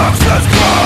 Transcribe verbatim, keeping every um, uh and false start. boxes.